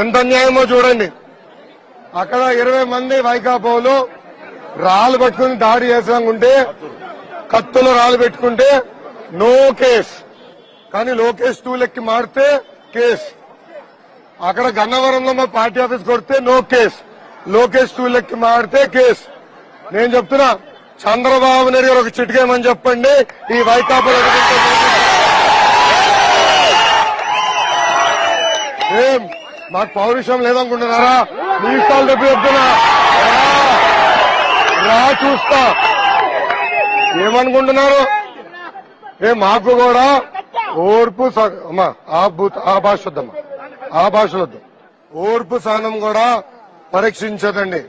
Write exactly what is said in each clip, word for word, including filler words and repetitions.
ఎంత అన్యాయమో చూడండి. అక్కడ ఇరవై మంది వైకాపోలు రాళ్ళు పట్టుకుని దాడి చేసాకుంటే, కత్తులు రాళ్ళు పెట్టుకుంటే నో కేస్, కానీ లోకేష్ టూ లెక్కి మారితే కేసు. అక్కడ గన్నవరంలో మా పార్టీ ఆఫీస్ కొడితే నో కేసు, లోకేష్ టూ లెక్కి మారితే కేసు. నేను చెప్తున్నా, చంద్రబాబు నాయుడు గారు ఒక చిటికేమని చెప్పండి, ఈ వైకాపా ఏం మాకు పౌరుషం లేదనుకుంటున్నారా? మీ సార్లు డబ్బు చెప్తున్నా, రా చూస్తా. ఏమనుకుంటున్నారు? ఏ మాకు కూడా ఓర్పు అమ్మా, ఆ భాష వద్దమ్మా, ఆ భాషలు వద్దు. ఓర్పు సహనం కూడా పరీక్షించదండి.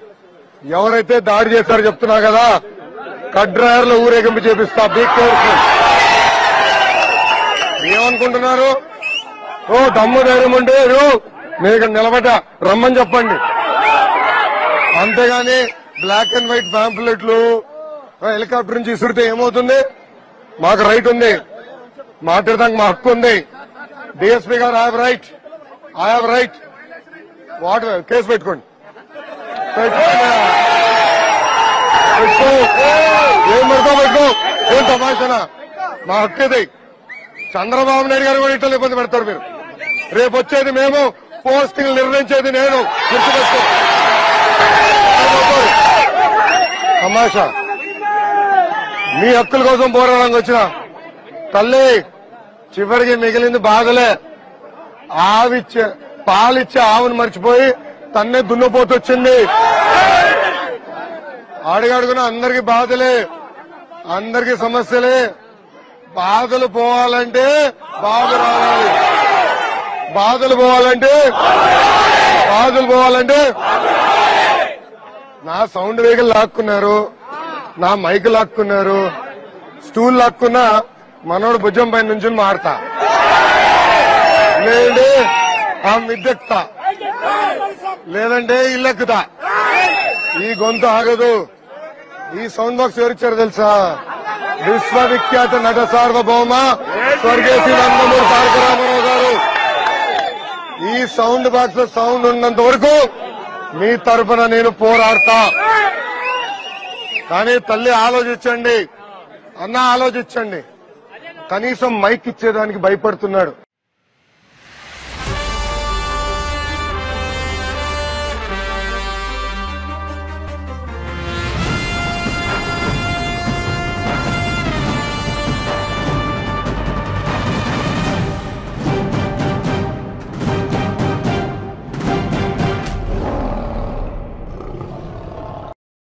ఎవరైతే దాడి చేస్తారో చెప్తున్నా కదా, కడ్రాయర్లో ఊరేగింపు చేపిస్తా. బిగ్ కోర్సు ఏమనుకుంటున్నారు? ఓ దమ్ము ధైర్యం ఉంటే మీకు నిలబడ్డ రమ్మని చెప్పండి, అంతేగాని బ్లాక్ అండ్ వైట్ ప్యాంప్లెట్లు హెలికాప్టర్ నుంచి ఇసురితే ఏమవుతుంది? మాకు రైట్ ఉంది, మాట్లాడడానికి మా హక్కు ఉంది. డిఎస్పీ గారు, I have right, I have right. What case పెట్టుకోండి, ఏం పెడతాం పెట్టుకో, ఏం తమాషనా? మా హక్కు ఇది. చంద్రబాబు నాయుడు గారు కూడా ఇట్లా ఇబ్బంది పెడతారు మీరు. రేపు వచ్చేది మేము, పోస్టింగ్లు నిర్ణయించేది నేను. గుర్తుపెట్టు తమాషా. మీ హక్కుల కోసం పోరాడానికి వచ్చిన తల్లి, చివరికి మిగిలింది బాధలే. ఆవిచ్చే పాలిచ్చే ఆవును మర్చిపోయి తన్నే దున్నపోతొచ్చింది. అడిగడుగున అందరికీ బాధలే, అందరికీ సమస్యలే. బాధలు పోవాలంటే బాధ రావాలి, బాధలు పోవాలంటే బాధలు పోవాలంటే నా సౌండ్ వెహికల్ లాక్కున్నారు, నా మైక్ లాక్కున్నారు, స్టూల్ లాక్కున్నా మనోడు భుజం పైన నుంచి మారుతా, లేదంటే ఆ మిద్దెక్కుతా, లేదంటే ఇల్లెక్కుతా. ఈ గొంతు ఆగదు. ఈ సౌండ్ బాక్స్ ఎవరిచ్చారు తెలుసా? విశ్వవిఖ్యాత నట సార్వభౌమ స్వర్గేశి నందమూరి తారక రామారావు గారు. ఈ సౌండ్ బాక్స్ లో సౌండ్ ఉన్నంత వరకు మీ తరఫున నేను పోరాడతా. కానీ తల్లి ఆలోచించండి, అన్న ఆలోచించండి. కనీసం మైక్ ఇచ్చేదానికి భయపడుతున్నాడు.